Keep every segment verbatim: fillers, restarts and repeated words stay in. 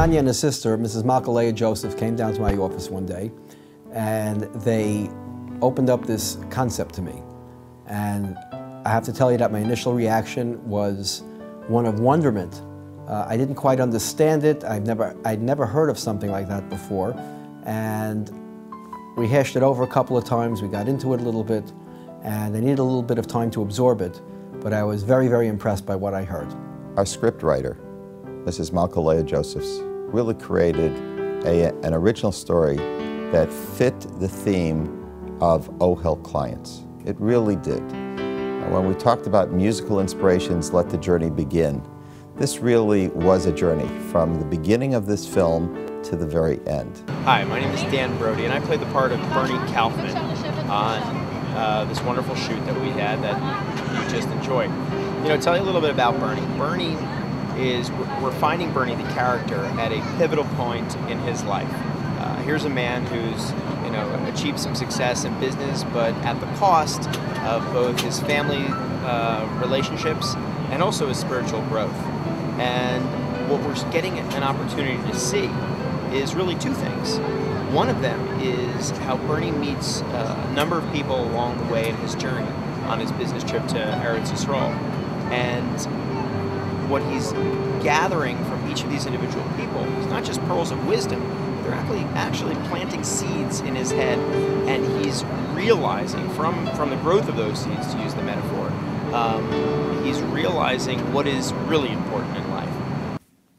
Ananya and her sister, Missus Malka Leah Joseph, came down to my office one day, and they opened up this concept to me. And I have to tell you that my initial reaction was one of wonderment. Uh, I didn't quite understand it. I've never, I'd never heard of something like that before. And we hashed it over a couple of times. We got into it a little bit, and I needed a little bit of time to absorb it. But I was very, very impressed by what I heard. Our scriptwriter, Missus Malka Leah Josephs, really created a, an original story that fit the theme of OHEL clients. It really did. When we talked about musical inspirations, let the journey begin, this really was a journey from the beginning of this film to the very end. Hi, my name is Dan Brody, and I played the part of Bernie Kaufman on uh, this wonderful shoot that we had that you just enjoyed. You know, tell you a little bit about Bernie. Bernie is, we're finding Bernie the character at a pivotal point in his life. Uh, here's a man who's, you know, achieved some success in business, but at the cost of both his family uh, relationships and also his spiritual growth. And what we're getting an opportunity to see is really two things. One of them is how Bernie meets uh, a number of people along the way in his journey on his business trip to Eretz Yisrael. And what he's gathering from each of these individual people is not just pearls of wisdom, they're actually, actually planting seeds in his head, and he's realizing from, from the growth of those seeds, to use the metaphor, um, he's realizing what is really important in life.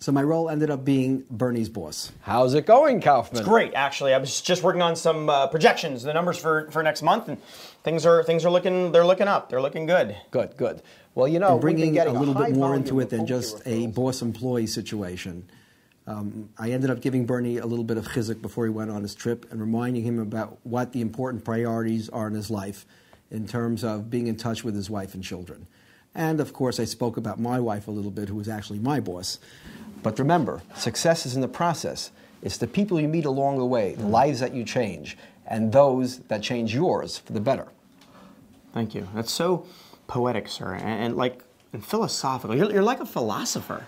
So my role ended up being Bernie's boss. How's it going, Kaufman? It's great, actually. I was just working on some uh, projections, the numbers for, for next month, and things are things are looking they're looking up. They're looking good. Good, good. Well, you know, and bringing a little a bit more into it than just a boss-employee situation. Um, I ended up giving Bernie a little bit of chizuk before he went on his trip and reminding him about what the important priorities are in his life in terms of being in touch with his wife and children. And, of course, I spoke about my wife a little bit, who was actually my boss. But remember, success is in the process. It's the people you meet along the way, the lives that you change, and those that change yours for the better. Thank you. That's so poetic, sir, and, and like and philosophical. You're, you're like a philosopher.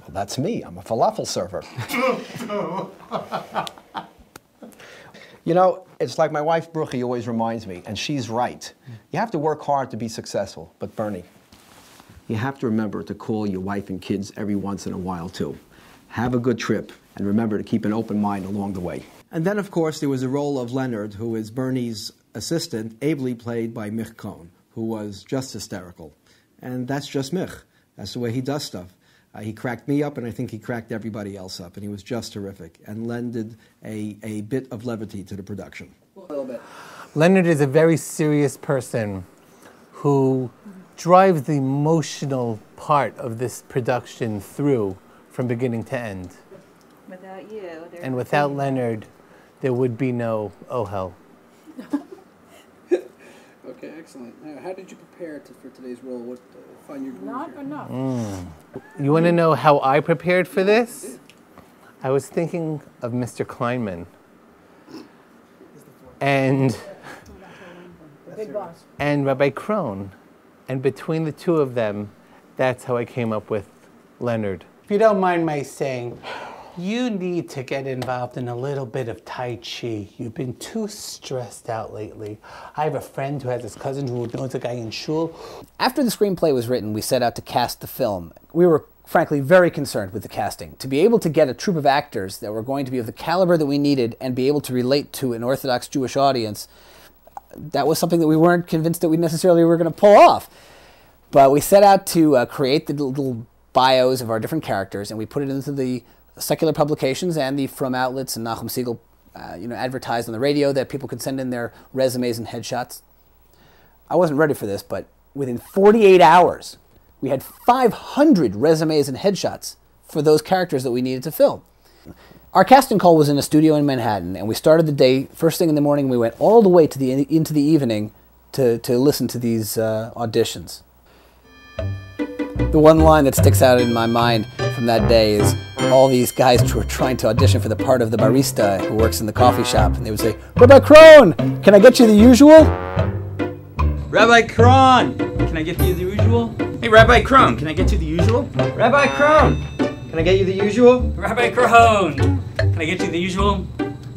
Well, that's me. I'm a falafel server. You know, it's like my wife, Bruchy, always reminds me, and she's right. You have to work hard to be successful, but Bernie, you have to remember to call your wife and kids every once in a while, too. Have a good trip, and remember to keep an open mind along the way. And then, of course, there was the role of Leonard, who is Bernie's assistant, ably played by Mich Kohn, who was just hysterical. And that's just Mich. That's the way he does stuff. Uh, he cracked me up, and I think he cracked everybody else up, and he was just terrific, and lended a, a bit of levity to the production. A little bit. Leonard is a very serious person who drives the emotional part of this production through from beginning to end. Without you, there and without Leonard, there would be no OHEL. Okay, excellent. Now, how did you prepare to, for today's role? What uh, find your not here? Enough. Mm. You want to know how I prepared for this? I was thinking of Mister Kleinman, and big boss, and Rabbi Krohn. And between the two of them, that's how I came up with Leonard. If you don't mind my saying, you need to get involved in a little bit of Tai Chi. You've been too stressed out lately. I have a friend who has his cousin who knows a guy in shul. After the screenplay was written, we set out to cast the film. We were frankly very concerned with the casting. To be able to get a troupe of actors that were going to be of the caliber that we needed and be able to relate to an Orthodox Jewish audience, that was something that we weren't convinced that we necessarily were going to pull off. But we set out to uh, create the little bios of our different characters, and we put it into the secular publications and the From outlets and Nachum Segal, uh, you know, advertised on the radio that people could send in their resumes and headshots. I wasn't ready for this, but within forty-eight hours, we had five hundred resumes and headshots for those characters that we needed to film. Our casting call was in a studio in Manhattan, and we started the day, first thing in the morning, we went all the way to the, into the evening to, to listen to these uh, auditions. The one line that sticks out in my mind from that day is all these guys who were trying to audition for the part of the barista who works in the coffee shop, and they would say, Rabbi Krohn, can I get you the usual? Rabbi Krohn, can I get you the usual? Hey, Rabbi Krohn, can I get you the usual? Rabbi Krohn! Can I get you the usual? Rabbi Krohn! Can I get you the usual?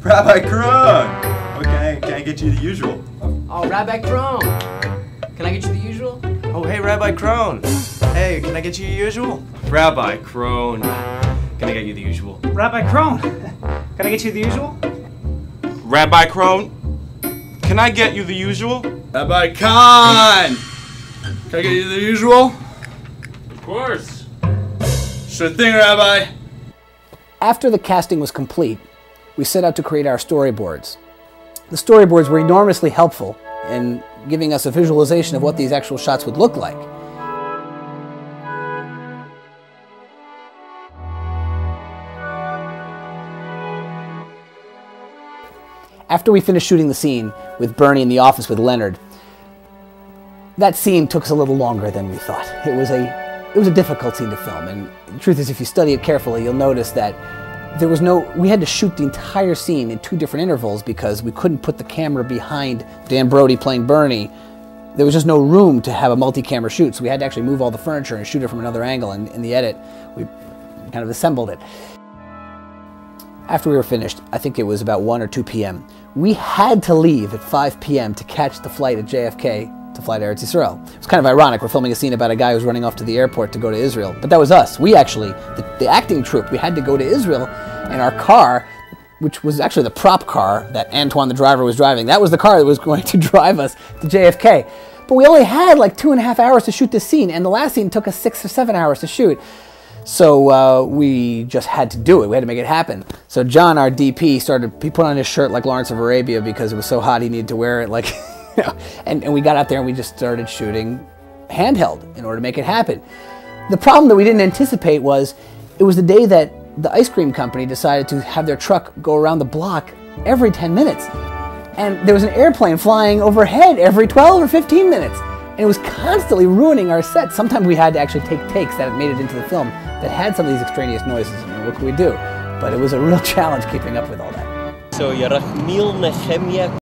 Rabbi Krohn! Okay, can I get you the usual? Oh, Rabbi Krohn! Can I get you the usual? Oh, hey, Rabbi Krohn! Hey, can I get you the usual? Rabbi Krohn! Can I get you the usual? Rabbi Krohn! Can I get you the usual? Rabbi Krohn! Can I get you the usual? Rabbi Kahn! Can I get you the usual? Of course! Sure thing, Rabbi. After the casting was complete, we set out to create our storyboards. The storyboards were enormously helpful in giving us a visualization of what these actual shots would look like. After we finished shooting the scene with Bernie in the office with Leonard, that scene took us a little longer than we thought. It was a It was a difficult scene to film, and the truth is, if you study it carefully, you'll notice that there was no, we had to shoot the entire scene in two different intervals because we couldn't put the camera behind Dan Brody playing Bernie. There was just no room to have a multi-camera shoot, so we had to actually move all the furniture and shoot it from another angle, and in the edit, we kind of assembled it. After we were finished, I think it was about one or two p m, we had to leave at five p m to catch the flight at J F K to fly to Eretz Yisrael. It's kind of ironic, we're filming a scene about a guy who's running off to the airport to go to Israel, but that was us. We actually, the, the acting troupe, we had to go to Israel, and our car, which was actually the prop car that Antoine the driver was driving, that was the car that was going to drive us to J F K. But we only had like two and a half hours to shoot this scene, and the last scene took us six or seven hours to shoot. So uh, we just had to do it. We had to make it happen. So John, our D P, started, he put on his shirt like Lawrence of Arabia because it was so hot he needed to wear it like and, and we got out there and we just started shooting handheld in order to make it happen. The problem that we didn't anticipate was it was the day that the ice cream company decided to have their truck go around the block every ten minutes. And there was an airplane flying overhead every twelve or fifteen minutes. And it was constantly ruining our set. Sometimes we had to actually take takes that made it into the film that had some of these extraneous noises. I mean, what could we do? But it was a real challenge keeping up with all that. So Yerachmiel Nechemia